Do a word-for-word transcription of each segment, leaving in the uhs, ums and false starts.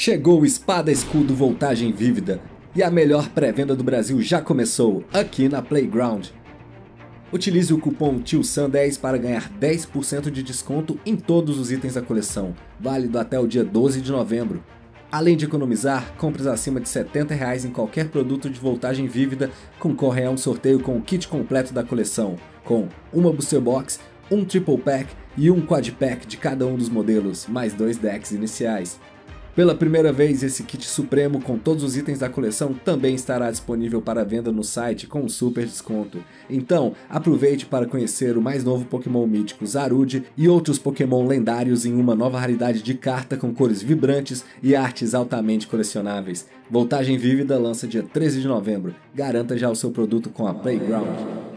Chegou Espada Escudo Voltagem Vívida e a melhor pré-venda do Brasil já começou aqui na Playground. Utilize o cupom TILSUN dez para ganhar dez por cento de desconto em todos os itens da coleção, válido até o dia doze de novembro. Além de economizar, compras acima de setenta reais em qualquer produto de voltagem vívida concorrem a um sorteio com o kit completo da coleção, com uma Booster Box, um Triple Pack e um Quad Pack de cada um dos modelos, mais dois decks iniciais. Pela primeira vez, esse kit supremo com todos os itens da coleção também estará disponível para venda no site com um super desconto. Então, aproveite para conhecer o mais novo Pokémon mítico Zarude e outros Pokémon lendários em uma nova raridade de carta com cores vibrantes e artes altamente colecionáveis. Voltagem Vívida lança dia treze de novembro. Garanta já o seu produto com a Playground.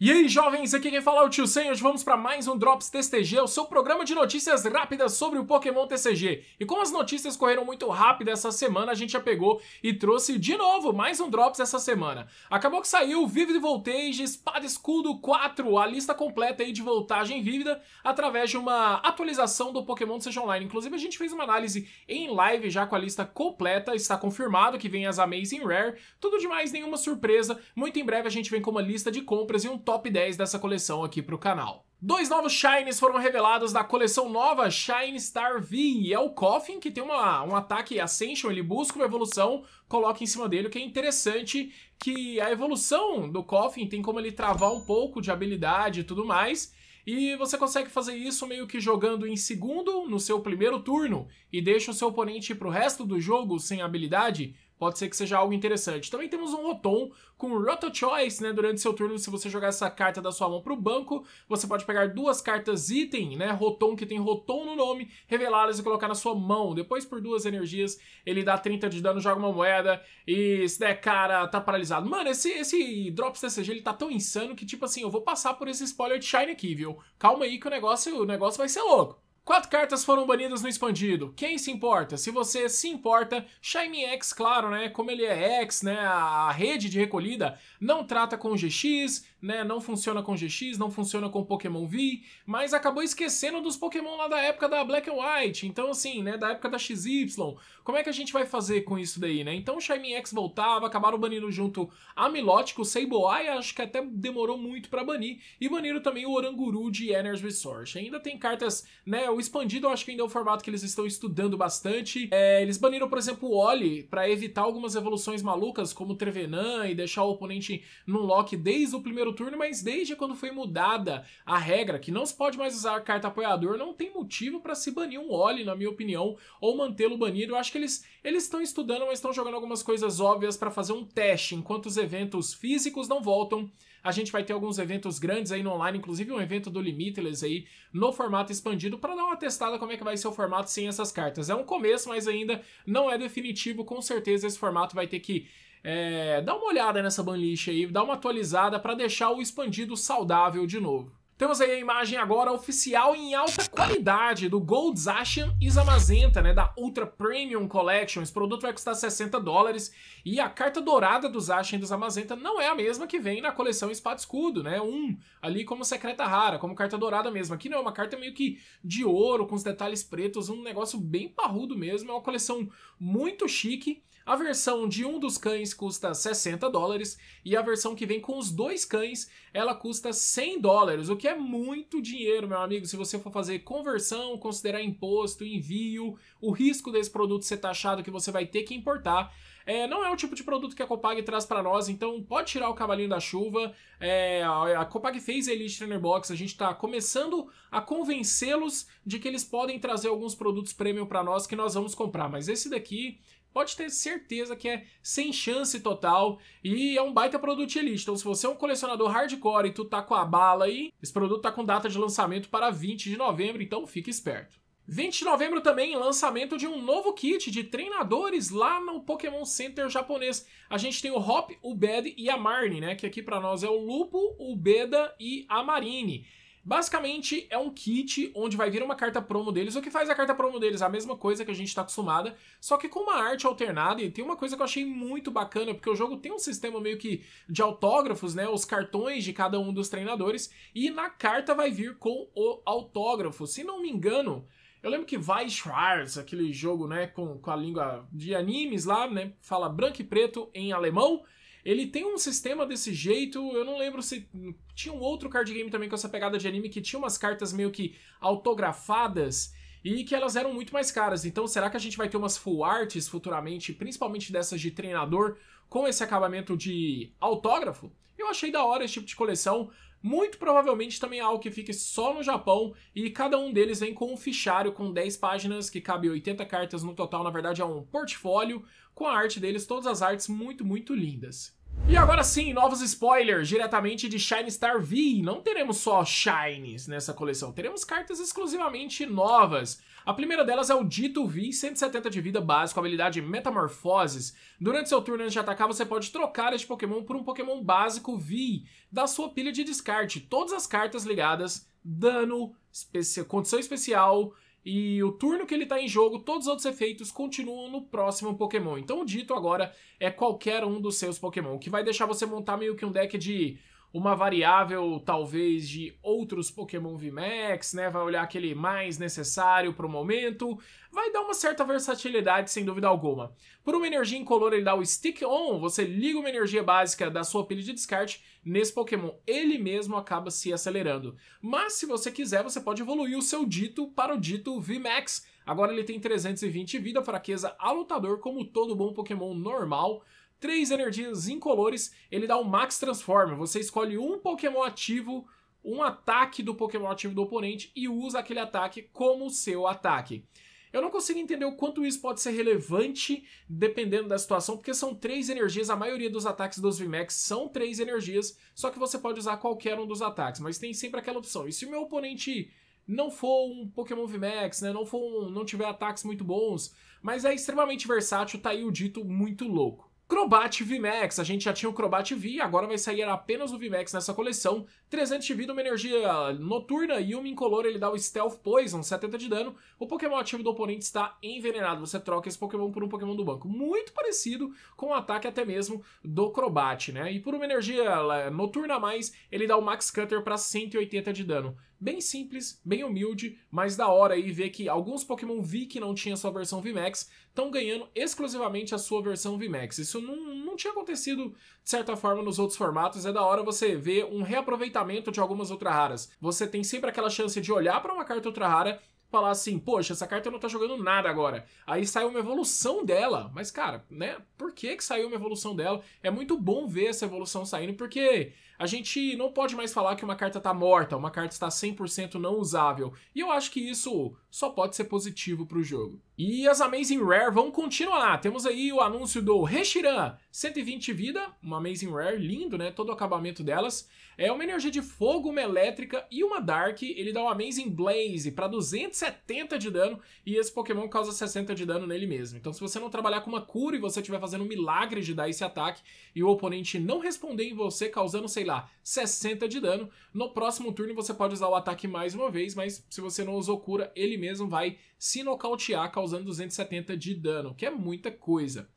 E aí, jovens, aqui quem fala é o Tio Sam, hoje vamos para mais um Drops T C G, o seu programa de notícias rápidas sobre o Pokémon T C G. E como as notícias correram muito rápido essa semana, a gente já pegou e trouxe de novo mais um Drops essa semana. Acabou que saiu Vivid Voltage, Espada Escudo quatro, a lista completa aí de voltagem vívida, através de uma atualização do Pokémon T C G Online. Inclusive, a gente fez uma análise em live já com a lista completa, está confirmado que vem as Amazing Rare, tudo demais, nenhuma surpresa. Muito em breve a gente vem com uma lista de compras e um top dez dessa coleção aqui pro canal. Dois novos Shinies foram revelados da coleção nova Shiny Star V, e é o Koffing, que tem uma, um ataque Ascension, ele busca uma evolução, coloca em cima dele, o que é interessante, que a evolução do Koffing tem como ele travar um pouco de habilidade e tudo mais, e você consegue fazer isso meio que jogando em segundo no seu primeiro turno, e deixa o seu oponente pro resto do jogo sem habilidade. Pode ser que seja algo interessante. Também temos um Rotom com Roto-Choice, né? Durante seu turno, se você jogar essa carta da sua mão para o banco, você pode pegar duas cartas item, né? Rotom, que tem Rotom no nome, revelá-las e colocar na sua mão. Depois, por duas energias, ele dá trinta de dano, joga uma moeda e se der cara, tá paralisado. Mano, esse, esse Drops T C G, ele tá tão insano que, tipo assim, eu vou passar por esse spoiler de Shine aqui, viu? Calma aí que o negócio, o negócio vai ser louco. Quatro cartas foram banidas no expandido. Quem se importa? Se você se importa, Shiny X, claro, né? Como ele é X, né? A rede de recolhida não trata com G X, né? Não funciona com G X, não funciona com Pokémon V, mas acabou esquecendo dos Pokémon lá da época da Black and White. Então, assim, né? Da época da X Y. Como é que a gente vai fazer com isso daí, né? Então, Shiny X voltava, acabaram banindo junto a Milotic, o Sableye, acho que até demorou muito pra banir. E baniram também o Oranguru de Energy Resort. Ainda tem cartas, né? O expandido eu acho que ainda é um formato que eles estão estudando bastante. É, eles baniram, por exemplo, o Oli para evitar algumas evoluções malucas, como o Trevenan, e deixar o oponente num lock desde o primeiro turno, mas desde quando foi mudada a regra, que não se pode mais usar carta apoiador, não tem motivo para se banir um Oli, na minha opinião, ou mantê-lo banido. Eu acho que eles eles estão estudando, mas estão jogando algumas coisas óbvias para fazer um teste. Enquanto os eventos físicos não voltam, a gente vai ter alguns eventos grandes aí no online, inclusive um evento do Limitless aí no formato expandido, para dar uma testada como é que vai ser o formato sem essas cartas. É um começo, mas ainda não é definitivo. Com certeza esse formato vai ter que é, dar uma olhada nessa banlist aí, dar uma atualizada para deixar o expandido saudável de novo. Temos aí a imagem agora oficial em alta qualidade do Gold Zashian e Zamazenta, né, da Ultra Premium Collection. Esse produto vai custar sessenta dólares e a carta dourada do Zashian e do Zamazenta não é a mesma que vem na coleção Espada Escudo, né, um ali como secreta rara, como carta dourada mesmo. Aqui não, é uma carta meio que de ouro, com os detalhes pretos, um negócio bem parrudo mesmo, é uma coleção muito chique. A versão de um dos cães custa sessenta dólares e a versão que vem com os dois cães, ela custa cem dólares, o que é muito dinheiro, meu amigo. Se você for fazer conversão, considerar imposto, envio, o risco desse produto ser taxado, que você vai ter que importar, é, não é o tipo de produto que a Copag traz para nós, então pode tirar o cavalinho da chuva. É, a Copag fez a Elite Trainer Box, a gente está começando a convencê-los de que eles podem trazer alguns produtos premium para nós que nós vamos comprar, mas esse daqui pode ter certeza que é sem chance total e é um baita produto elite. Então, se você é um colecionador hardcore e tu tá com a bala aí, esse produto tá com data de lançamento para vinte de novembro, então fique esperto. vinte de novembro também, lançamento de um novo kit de treinadores lá no Pokémon Center japonês. A gente tem o Hop, o Bed e a Marine, né? Que aqui pra nós é o Lupo, o Beda e a Marine. Basicamente é um kit onde vai vir uma carta promo deles. O que faz a carta promo deles? A mesma coisa que a gente está acostumada, só que com uma arte alternada. E tem uma coisa que eu achei muito bacana, porque o jogo tem um sistema meio que de autógrafos, né? Os cartões de cada um dos treinadores. E na carta vai vir com o autógrafo. Se não me engano, Eu lembro que Vice Wars, aquele jogo, né, com, com a língua de animes lá, né, fala branco e preto em alemão. Ele tem um sistema desse jeito, eu não lembro se... Tinha um outro card game também com essa pegada de anime que tinha umas cartas meio que autografadas e que elas eram muito mais caras. Então será que a gente vai ter umas full arts futuramente, principalmente dessas de treinador, com esse acabamento de autógrafo? Eu achei da hora esse tipo de coleção. Muito provavelmente também é algo que fique só no Japão e cada um deles vem com um fichário com dez páginas que cabe oitenta cartas no total, na verdade é um portfólio com a arte deles, todas as artes muito, muito lindas. E agora sim, novos spoilers diretamente de Shiny Star V. Não teremos só Shinies nessa coleção, teremos cartas exclusivamente novas. A primeira delas é o Dito V, cento e setenta de vida básico, habilidade Metamorfoses. Durante seu turno antes de atacar, você pode trocar este Pokémon por um Pokémon básico V da sua pilha de descarte. Todas as cartas ligadas, dano, especi- condição especial... E o turno que ele está em jogo, todos os outros efeitos continuam no próximo Pokémon. Então o Dito agora é qualquer um dos seus Pokémon, que vai deixar você montar meio que um deck de uma variável, talvez, de outros Pokémon V MAX, né? Vai olhar aquele mais necessário para o momento. Vai dar uma certa versatilidade, sem dúvida alguma. Por uma energia incolor, ele dá o Stick On. Você liga uma energia básica da sua pilha de descarte nesse Pokémon. Ele mesmo acaba se acelerando. Mas, se você quiser, você pode evoluir o seu Dito para o Dito V MAX. Agora ele tem trezentos e vinte de vida, fraqueza a lutador, como todo bom Pokémon normal. Três energias incolores, ele dá o Max Transform. Você escolhe um Pokémon ativo, um ataque do Pokémon ativo do oponente e usa aquele ataque como seu ataque. Eu não consigo entender o quanto isso pode ser relevante dependendo da situação, porque são três energias, a maioria dos ataques dos V MAX são três energias, só que você pode usar qualquer um dos ataques, mas tem sempre aquela opção. E se o meu oponente não for um Pokémon V MAX, né, não, for um, não tiver ataques muito bons, mas é extremamente versátil, tá aí o Dito muito louco. Crobat V MAX, a gente já tinha o Crobat V, agora vai sair apenas o V MAX nessa coleção. trezentos de vida, uma energia noturna e uma incolor, ele dá o Stealth Poison, setenta de dano. O Pokémon ativo do oponente está envenenado, você troca esse Pokémon por um Pokémon do banco. Muito parecido com o ataque até mesmo do Crobat, né? E por uma energia noturna a mais, ele dá o Max Cutter para cento e oitenta de dano. Bem simples, bem humilde, mas da hora aí ver que alguns Pokémon V que não tinha sua versão V MAX estão ganhando exclusivamente a sua versão V MAX. Isso não, não tinha acontecido, de certa forma, nos outros formatos. É da hora você ver um reaproveitamento de algumas ultra raras. Você tem sempre aquela chance de olhar para uma carta ultra rara e falar assim, poxa, essa carta não tá jogando nada agora. Aí saiu uma evolução dela. Mas, cara, né? Por que que saiu uma evolução dela? É muito bom ver essa evolução saindo, porque... a gente não pode mais falar que uma carta está morta, uma carta está cem por cento não usável. E eu acho que isso só pode ser positivo para o jogo. E as Amazing Rare vão continuar. Temos aí o anúncio do Reshiram, cento e vinte de vida, uma Amazing Rare, lindo, né? Todo o acabamento delas. É uma energia de fogo, uma elétrica e uma Dark. Ele dá o Amazing Blaze para duzentos e setenta de dano e esse Pokémon causa sessenta de dano nele mesmo. Então se você não trabalhar com uma cura e você estiver fazendo um milagre de dar esse ataque e o oponente não responder em você, causando, sei lá, sessenta de dano, no próximo turno você pode usar o ataque mais uma vez, mas se você não usou cura, ele mesmo vai se nocautear, causando duzentos e setenta de dano, que é muita coisa.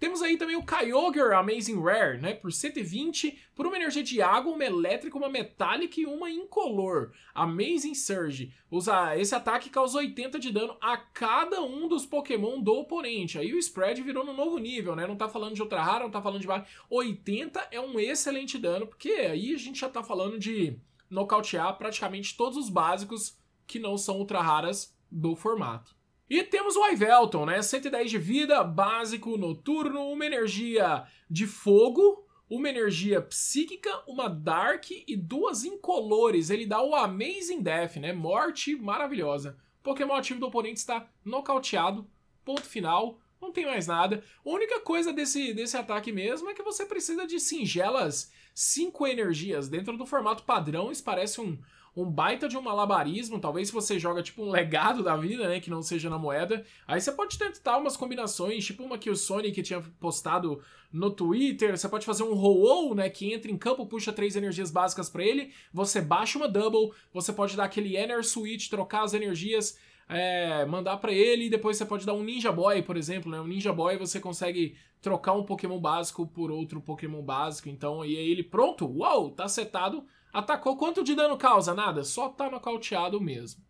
Temos aí também o Kyogre Amazing Rare, né, por cento e vinte, por uma energia de água, uma elétrica, uma metálica e uma incolor. Amazing Surge. Usa esse ataque causa oitenta de dano a cada um dos Pokémon do oponente. Aí o spread virou num novo nível, né? Não tá falando de ultra rara, não tá falando de barra. oitenta é um excelente dano, porque aí a gente já tá falando de nocautear praticamente todos os básicos que não são ultra raras do formato. E temos o Ivelton, né? cento e dez de vida, básico, noturno, uma energia de fogo, uma energia psíquica, uma Dark e duas incolores. Ele dá o Amazing Death, né? Morte maravilhosa. Pokémon ativo do oponente está nocauteado, ponto final, não tem mais nada. A única coisa desse, desse ataque mesmo é que você precisa de singelas cinco energias. Dentro do formato padrão, isso parece um... um baita de um malabarismo, talvez se você joga tipo um legado da vida, né, que não seja na moeda, aí você pode tentar umas combinações, tipo uma que o Sonic tinha postado no Twitter, você pode fazer um roll, né, que entra em campo, puxa três energias básicas pra ele, você baixa uma double, você pode dar aquele Ener Switch, trocar as energias, é, mandar pra ele, e depois você pode dar um Ninja Boy, por exemplo, né, um Ninja Boy você consegue trocar um Pokémon básico por outro Pokémon básico, então, e aí ele, pronto, uau, tá setado. Atacou, quanto de dano causa? Nada, só tá nocauteado mesmo.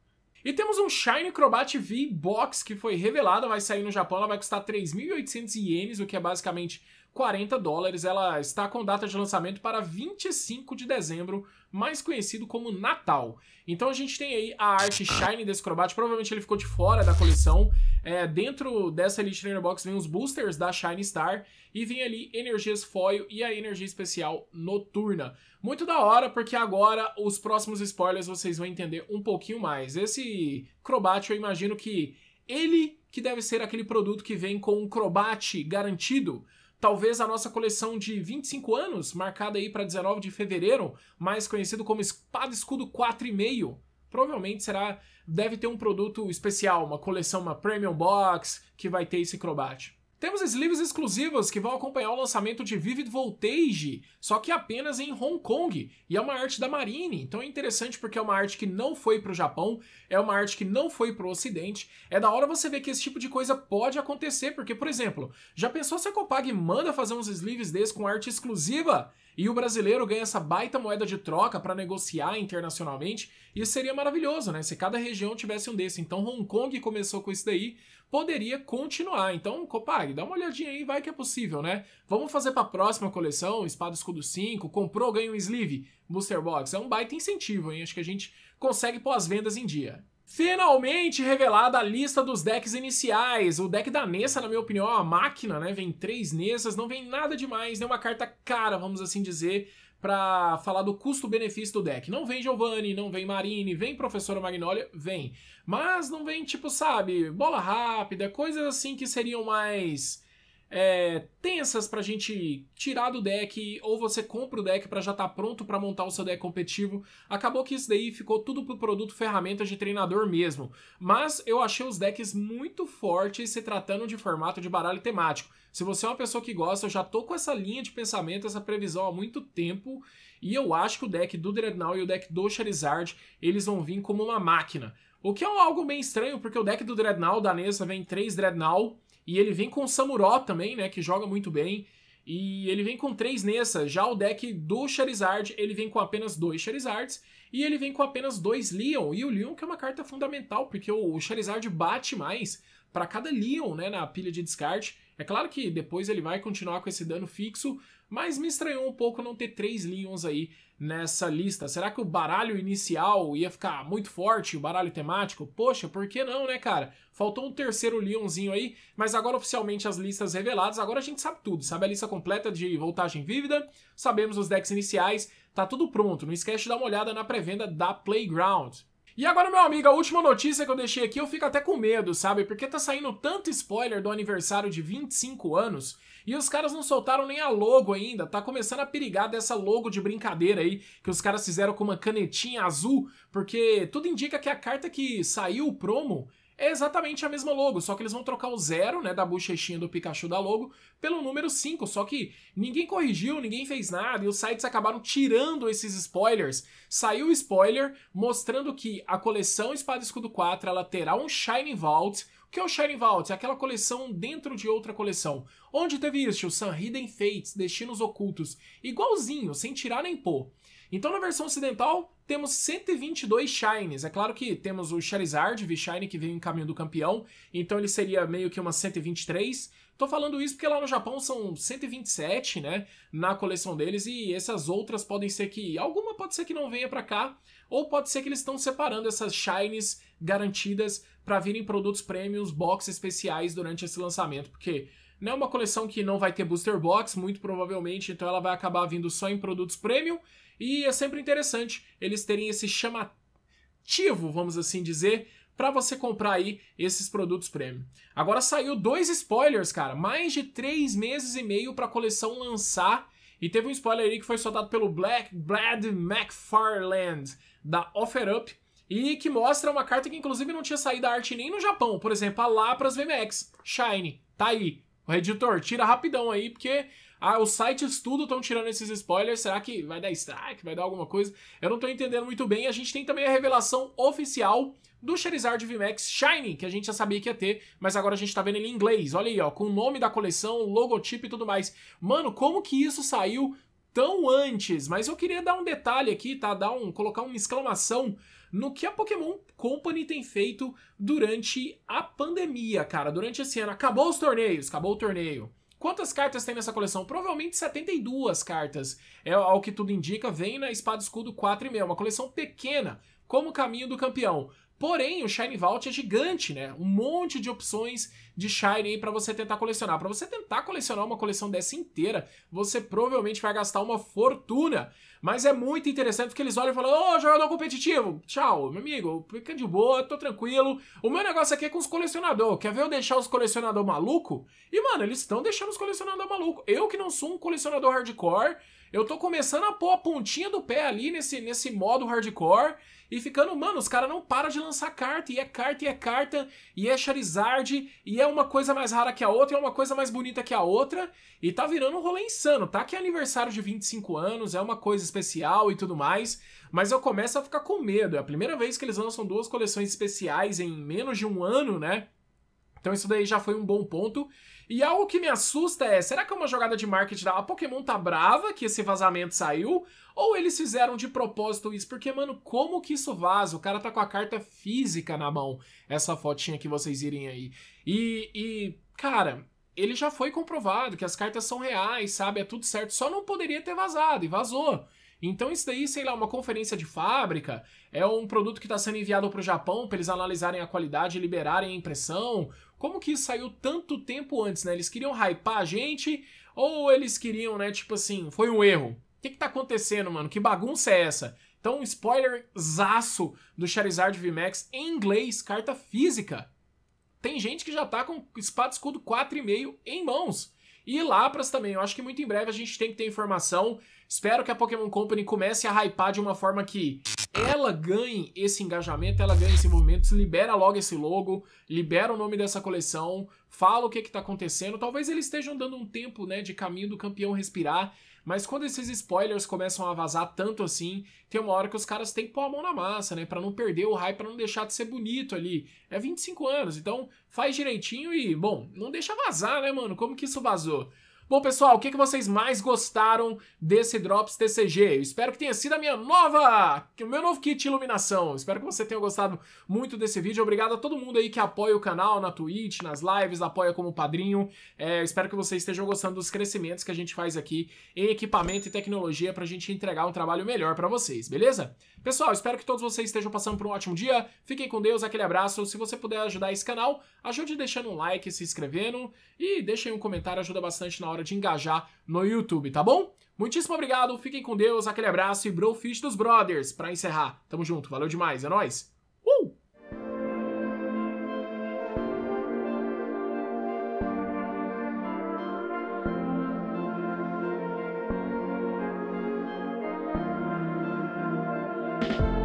E temos um Shiny Crobat V-Box que foi revelada, vai sair no Japão, ela vai custar três mil e oitocentos ienes, o que é basicamente quarenta dólares. Ela está com data de lançamento para vinte e cinco de dezembro, mais conhecido como Natal. Então a gente tem aí a arte Shiny desse Crobat, provavelmente ele ficou de fora da coleção. É, dentro dessa Elite Trainer Box vem os boosters da Shiny Star e vem ali energias foil e a energia especial noturna. Muito da hora, porque agora os próximos spoilers vocês vão entender um pouquinho mais. Esse Crobat eu imagino que ele que deve ser aquele produto que vem com um Crobat garantido. Talvez a nossa coleção de vinte e cinco anos, marcada aí para dezenove de fevereiro, mais conhecido como Espada Escudo quatro e meio. Provavelmente será, deve ter um produto especial, uma coleção, uma Premium Box, que vai ter esse Crobat. Temos sleeves exclusivas que vão acompanhar o lançamento de Vivid Voltage, só que apenas em Hong Kong, e é uma arte da Marine, então é interessante porque é uma arte que não foi para o Japão, é uma arte que não foi para o Ocidente. É da hora você ver que esse tipo de coisa pode acontecer, porque, por exemplo, já pensou se a Copag manda fazer uns sleeves desses com arte exclusiva? E o brasileiro ganha essa baita moeda de troca para negociar internacionalmente. Isso seria maravilhoso, né? Se cada região tivesse um desse. Então Hong Kong começou com isso daí, poderia continuar. Então, Copag, dá uma olhadinha aí, vai que é possível, né? Vamos fazer para a próxima coleção, Espada Escudo cinco, comprou, ganha um sleeve, Booster Box. É um baita incentivo, hein? Acho que a gente consegue pôr as vendas em dia. Finalmente revelada a lista dos decks iniciais. O deck da Nessa, na minha opinião, é uma máquina, né? Vem três Nessas, não vem nada demais, nem uma carta cara, vamos assim dizer, pra falar do custo-benefício do deck. Não vem Giovanni, não vem Marine, vem Professora Magnólia, vem. Mas não vem, tipo, sabe, bola rápida, coisas assim que seriam mais... É, tensas pra gente tirar do deck, ou você compra o deck pra já estar tá pronto pra montar o seu deck competitivo. Acabou que isso daí ficou tudo pro produto ferramentas de treinador mesmo. Mas eu achei os decks muito fortes se tratando de formato de baralho temático. Se você é uma pessoa que gosta, eu já tô com essa linha de pensamento, essa previsão há muito tempo, e eu acho que o deck do Dreadnought e o deck do Charizard, eles vão vir como uma máquina. O que é algo bem estranho, porque o deck do Dreadnought, da Nessa, vem três Dreadnought, e ele vem com o Samuró também, né, que joga muito bem. E ele vem com três Nessa. Já o deck do Charizard, ele vem com apenas dois Charizards. E ele vem com apenas dois Leon. E o Leon que é uma carta fundamental, porque o Charizard bate mais para cada Leon, né, na pilha de descarte. É claro que depois ele vai continuar com esse dano fixo, mas me estranhou um pouco não ter três Leons aí nessa lista. Será que o baralho inicial ia ficar muito forte, o baralho temático? Poxa, por que não, né, cara? Faltou um terceiro Leonzinho aí, mas agora oficialmente as listas reveladas, agora a gente sabe tudo, sabe a lista completa de Voltagem Vívida, sabemos os decks iniciais, tá tudo pronto. Não esquece de dar uma olhada na pré-venda da Playground. E agora, meu amigo, a última notícia que eu deixei aqui, eu fico até com medo, sabe? Porque tá saindo tanto spoiler do aniversário de vinte e cinco anos e os caras não soltaram nem a logo ainda. Tá começando a perigar dessa logo de brincadeira aí que os caras fizeram com uma canetinha azul, porque tudo indica que a carta que saiu o promo é exatamente a mesma logo, só que eles vão trocar o zero, né, da bochechinha do Pikachu da logo pelo número cinco, só que ninguém corrigiu, ninguém fez nada, e os sites acabaram tirando esses spoilers. Saiu o spoiler mostrando que a coleção Espada Escudo quatro, ela terá um Shiny Vault. O que é o Shiny Vault? É aquela coleção dentro de outra coleção. Onde teve isso? O Sun Hidden Fates, Destinos Ocultos. Igualzinho, sem tirar nem pôr. Então, na versão ocidental, temos cento e vinte e dois Shinies. É claro que temos o Charizard V-Shiny, que veio em caminho do campeão. Então, ele seria meio que uma cento e vinte e três. Tô falando isso porque lá no Japão são cento e vinte e sete, né? Na coleção deles. E essas outras podem ser que... Alguma pode ser que não venha pra cá. Ou pode ser que eles estão separando essas Shinies garantidas pra virem produtos premiums, box especiais durante esse lançamento. Porque... Não é uma coleção que não vai ter Booster Box, muito provavelmente, então ela vai acabar vindo só em produtos Premium, e é sempre interessante eles terem esse chamativo, vamos assim dizer, para você comprar aí esses produtos Premium. Agora saiu dois spoilers, cara, mais de três meses e meio para a coleção lançar, e teve um spoiler aí que foi soltado pelo Black Brad McFarland, da Offer Up, e que mostra uma carta que inclusive não tinha saído da arte nem no Japão, por exemplo, a Lapras V M A X, Shiny, tá aí. O editor, tira rapidão aí, porque ah, os sites tudo estão tirando esses spoilers. Será que vai dar strike, vai dar alguma coisa? Eu não tô entendendo muito bem. A gente tem também a revelação oficial do Charizard V MAX Shiny, que a gente já sabia que ia ter, mas agora a gente tá vendo ele em inglês. Olha aí, ó, com o nome da coleção, logotipo e tudo mais. Mano, como que isso saiu tão antes? Mas eu queria dar um detalhe aqui, tá? Dar um, colocar uma exclamação no que a Pokémon Company tem feito durante a pandemia, cara. Durante esse ano, acabou os torneios, acabou o torneio. Quantas cartas tem nessa coleção? Provavelmente setenta e duas cartas, é, ao que tudo indica, vem na Espada Escudo quatro e meio, uma coleção pequena, como o caminho do campeão. Porém, o Shiny Vault é gigante, né? Um monte de opções de Shiny aí pra você tentar colecionar. Pra você tentar colecionar uma coleção dessa inteira, você provavelmente vai gastar uma fortuna. Mas é muito interessante porque eles olham e falam: ô, jogador competitivo, tchau, meu amigo, fica de boa, tô tranquilo. O meu negócio aqui é com os colecionadores. Quer ver eu deixar os colecionadores malucos? E, mano, eles estão deixando os colecionadores malucos. Eu que não sou um colecionador hardcore, eu tô começando a pôr a pontinha do pé ali nesse, nesse modo hardcore e ficando, mano, os caras não param de lançar carta, e é carta, e é carta, e é Charizard, e é uma coisa mais rara que a outra, e é uma coisa mais bonita que a outra, e tá virando um rolê insano, tá? Que é aniversário de vinte e cinco anos, é uma coisa especial e tudo mais, mas eu começo a ficar com medo. É a primeira vez que eles lançam duas coleções especiais em menos de um ano, né? Então isso daí já foi um bom ponto. E algo que me assusta é, será que é uma jogada de marketing da... A Pokémon tá brava que esse vazamento saiu? Ou eles fizeram de propósito isso? Porque, mano, como que isso vaza? O cara tá com a carta física na mão, essa fotinha que vocês irem aí. E, e cara, ele já foi comprovado que as cartas são reais, sabe? É tudo certo, só não poderia ter vazado, e vazou. Então isso daí, sei lá, uma conferência de fábrica, é um produto que está sendo enviado para o Japão para eles analisarem a qualidade e liberarem a impressão. Como que isso saiu tanto tempo antes, né? Eles queriam hypar a gente ou eles queriam, né, tipo assim, foi um erro? O que que tá acontecendo, mano? Que bagunça é essa? Então, spoilerzaço do Charizard V MAX em inglês, carta física. Tem gente que já tá com Espada Escudo quatro e meio em mãos. E Lapras também, eu acho que muito em breve a gente tem que ter informação. Espero que a Pokémon Company comece a hypar de uma forma que ela ganhe esse engajamento, ela ganhe esse movimento, libera logo esse logo, libera o nome dessa coleção, fala o que que tá acontecendo. Talvez eles estejam dando um tempo, né, de caminho do campeão respirar, mas quando esses spoilers começam a vazar tanto assim, tem uma hora que os caras têm que pôr a mão na massa, né, pra não perder o hype, pra não deixar de ser bonito ali. É vinte e cinco anos, então faz direitinho e, bom, não deixa vazar, né, mano, como que isso vazou? Bom, pessoal, o que que vocês mais gostaram desse Drops T C G? Eu espero que tenha sido a minha nova... o meu novo kit de iluminação. Eu espero que você tenha gostado muito desse vídeo. Obrigado a todo mundo aí que apoia o canal na Twitch, nas lives, apoia como padrinho. É, espero que vocês estejam gostando dos crescimentos que a gente faz aqui em equipamento e tecnologia pra gente entregar um trabalho melhor pra vocês, beleza? Pessoal, espero que todos vocês estejam passando por um ótimo dia. Fiquem com Deus, aquele abraço. Se você puder ajudar esse canal, ajude deixando um like, se inscrevendo e deixem um comentário, ajuda bastante na hora de engajar no YouTube, tá bom? Muitíssimo obrigado, fiquem com Deus, aquele abraço e Brofish dos Brothers, pra encerrar. Tamo junto, valeu demais, é nóis! Uh!